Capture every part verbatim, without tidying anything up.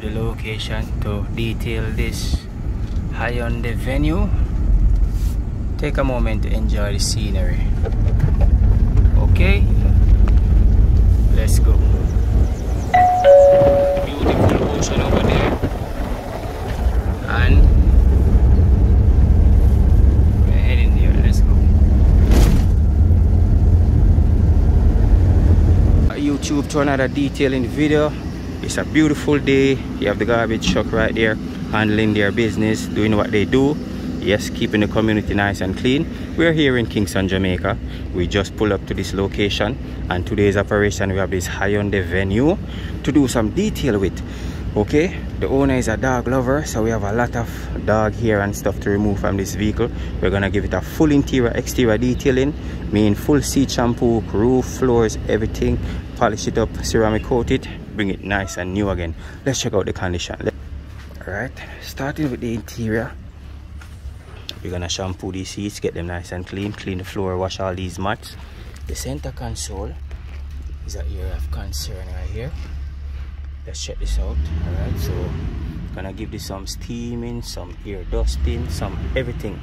to the location to detail this Hyundai Venue. Take a moment to enjoy the scenery. Okay, let's go. Beautiful ocean over there, and we're heading there. Let's go. YouTube to another detailing video. It's a beautiful day. You have the garbage truck right there handling their business, doing what they do. Yes, keeping the community nice and clean. We're here in Kingston, Jamaica. We just pulled up to this location, and today's operation we have this Hyundai Venue to do some detail with. Okay, the owner is a dog lover, so we have a lot of dog hair and stuff to remove from this vehicle. We're gonna give it a full interior exterior detailing, mean full seat shampoo, roof, floors, everything. Polish it up, ceramic coat it, bring it nice and new again. Let's check out the condition. All right, starting with the interior. We're gonna shampoo these seats, get them nice and clean, clean the floor, wash all these mats. The center console is an area of concern right here. Let's check this out. Alright, so gonna give this some steaming, some air dusting, some everything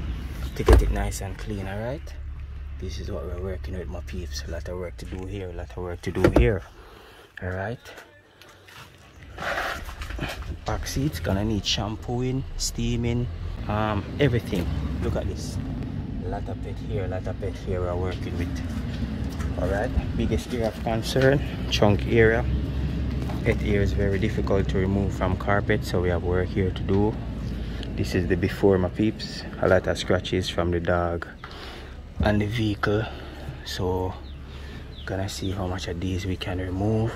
to get it nice and clean, alright? This is what we're working with, my peeps. A lot of work to do here, a lot of work to do here. Alright. Back seats gonna need shampooing, steaming. Um, everything. Look at this. A lot of pet here, a lot of pet here we're working with. Alright, biggest area of concern, chunk area. Pet hair is very difficult to remove from carpet, so we have work here to do. This is the before, my peeps. A lot of scratches from the dog and the vehicle. So, gonna see how much of these we can remove.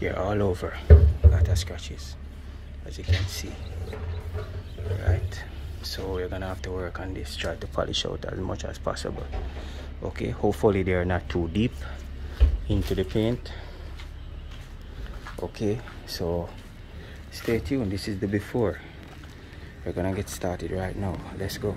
They're all over. A lot of scratches, as you can see. Alright. So we're gonna have to work on this, try to polish out as much as possible. Okay, hopefully they're not too deep into the paint. Okay, so stay tuned. This is the before. We're gonna get started right now. Let's go.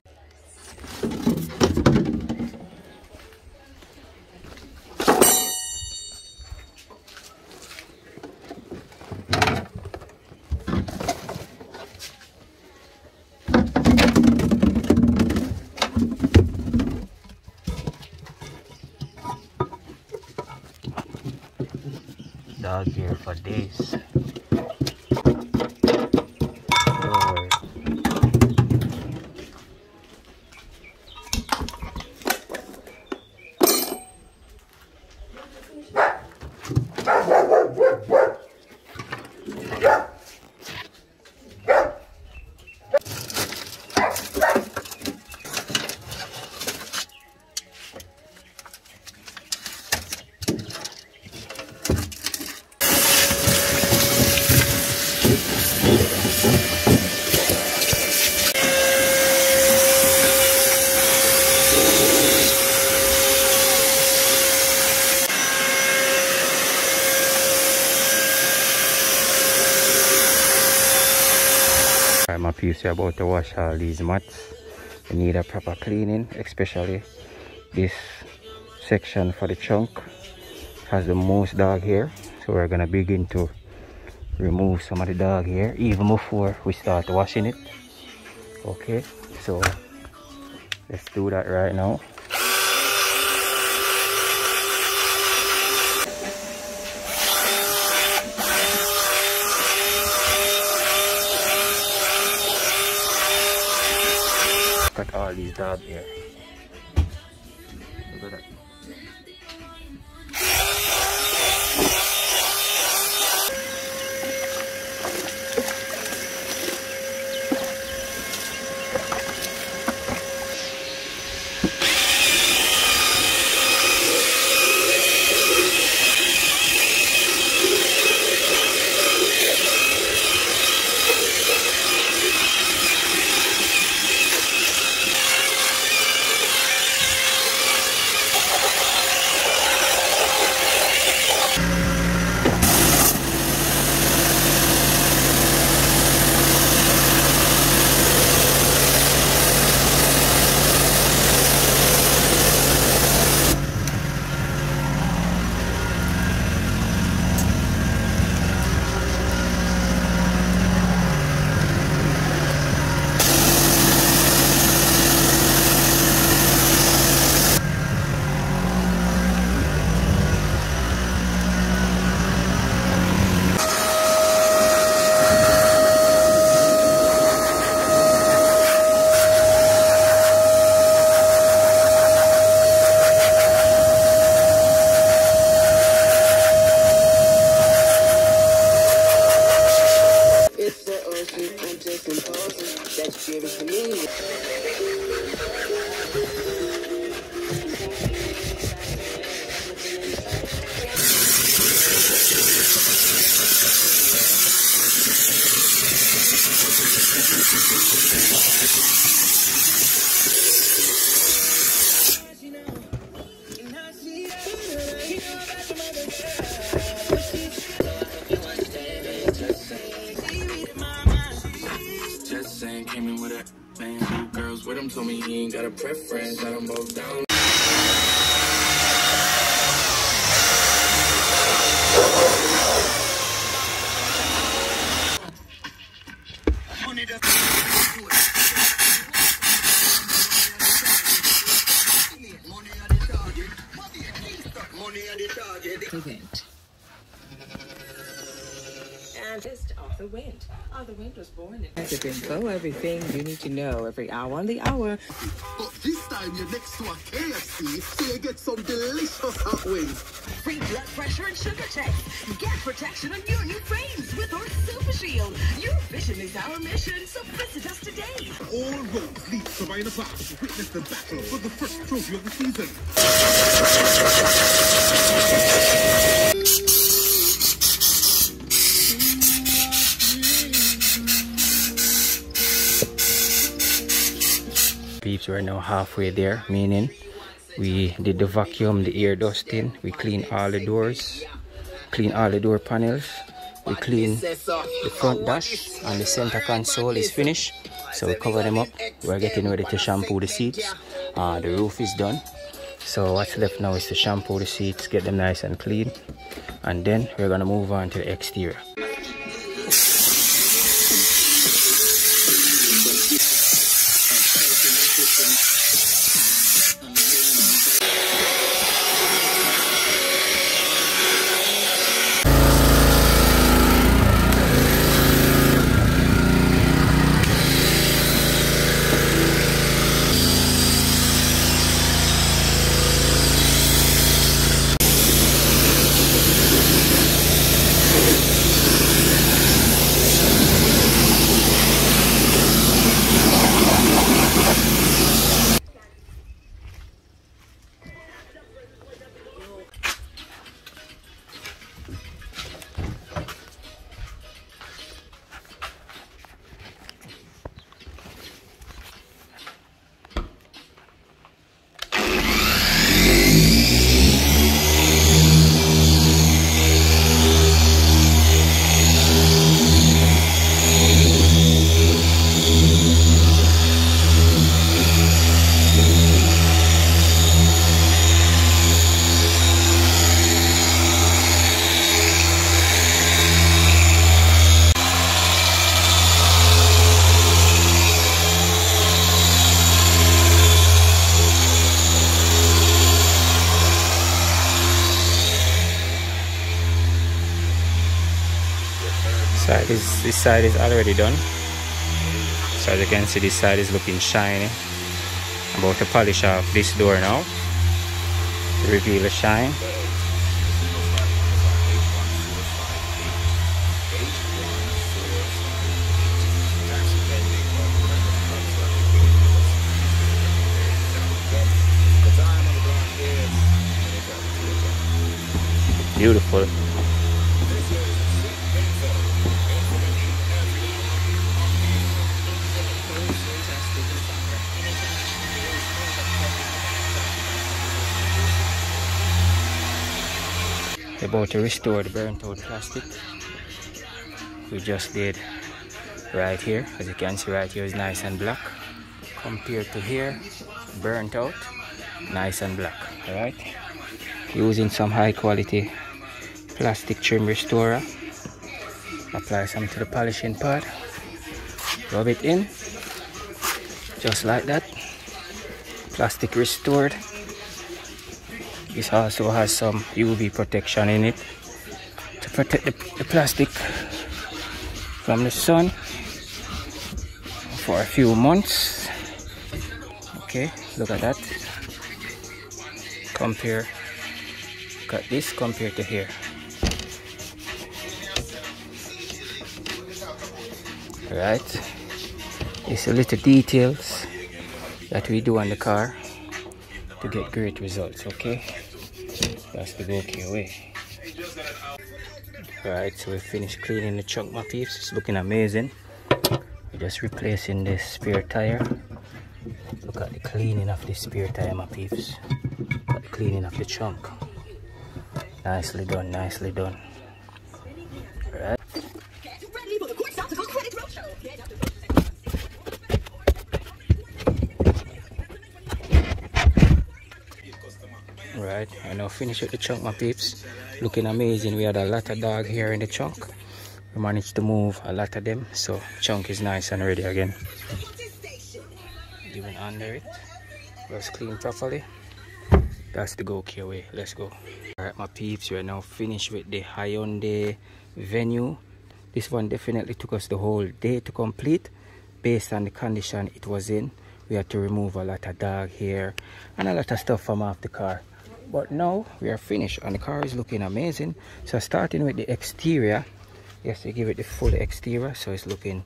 Dog here for days. Lord. My peeps, are about to wash all these mats. You need a proper cleaning, especially this section for the chunk. It has the most dog hair, so we're gonna begin to remove some of the dog hair even before we start washing it. Okay, so let's do that right now. Look at all these dog hair. Look at that. acting, I'm just imposing. That's driven for me. Told me he ain't got a preference, let them both down. The wind. And just off the wind. Oh, the wind was born in info, everything you need to know every hour on the hour. But this time you're next to a K F C, so you get some delicious hot wings. Free blood pressure and sugar checks. Get protection on your new frames with our Super Shield. Your vision is our mission, so visit us today. All roads lead to Rhino Park. Witness the battle for the first trophy of the season. Peeps, we're now halfway there, meaning we did the vacuum, the air dusting, we clean all the doors, clean all the door panels, we clean the front dash, and the center console is finished, so we cover them up. We're getting ready to shampoo the seats. Uh, the roof is done, so what's left now is to shampoo the seats, get them nice and clean, and then we're gonna move on to the exterior. This, this side is already done, so as you can see this side is looking shiny. I'm about to polish off this door now to reveal the shine. Beautiful. About to restore the burnt out plastic we just did right here. As you can see, right here is nice and black compared to here, burnt out, nice and black. All right, using some high quality plastic trim restorer, apply some to the polishing pad, rub it in just like that, plastic restored. This also has some U V protection in it to protect the, the plastic from the sun for a few months. Okay, look at that. Compare, cut this compared to here. right? It's a little details that we do on the car to get great results, okay? That's the go-key way. Right, so we finished cleaning the chunk, my peeps. It's looking amazing. We're just replacing the spare tire. Look at the cleaning of the spare tire, my peeps. Look at the cleaning of the chunk. Nicely done, nicely done. Right. Right, and I'll finish with the chunk, my peeps. Looking amazing. We had a lot of dog here in the chunk. We managed to move a lot of them, so chunk is nice and ready again. Even under it, just clean properly. That's the go-key way. Let's go. Alright, my peeps, we are now finished with the Hyundai Venue. This one definitely took us the whole day to complete based on the condition it was in. We had to remove a lot of dog hair and a lot of stuff from off the car. But now we are finished and the car is looking amazing. So starting with the exterior, yes, we give it the full exterior, so it's looking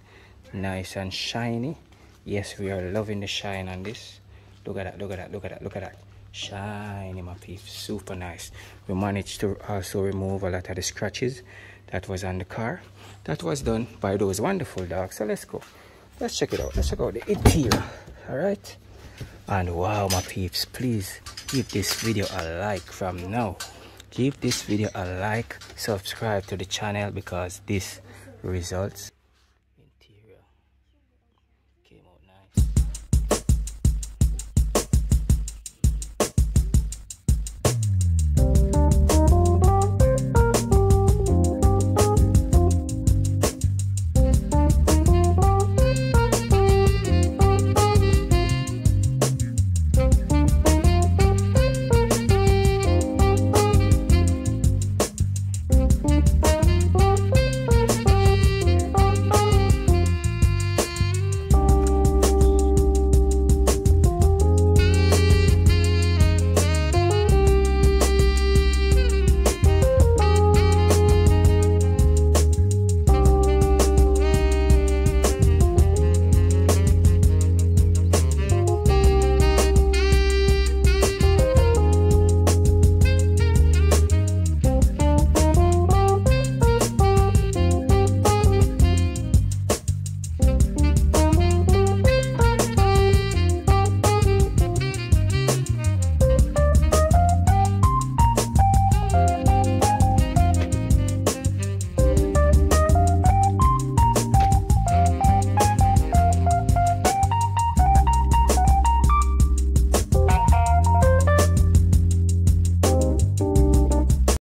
nice and shiny. Yes, we are loving the shine on this. Look at that, look at that, look at that, look at that. Shiny, my peeps, super nice. We managed to also remove a lot of the scratches that was on the car. That was done by those wonderful dogs. So let's go. Let's check it out. Let's check out the interior. Alright. And wow, my peeps, please give this video a like from now. Give this video a like, subscribe to the channel because this results.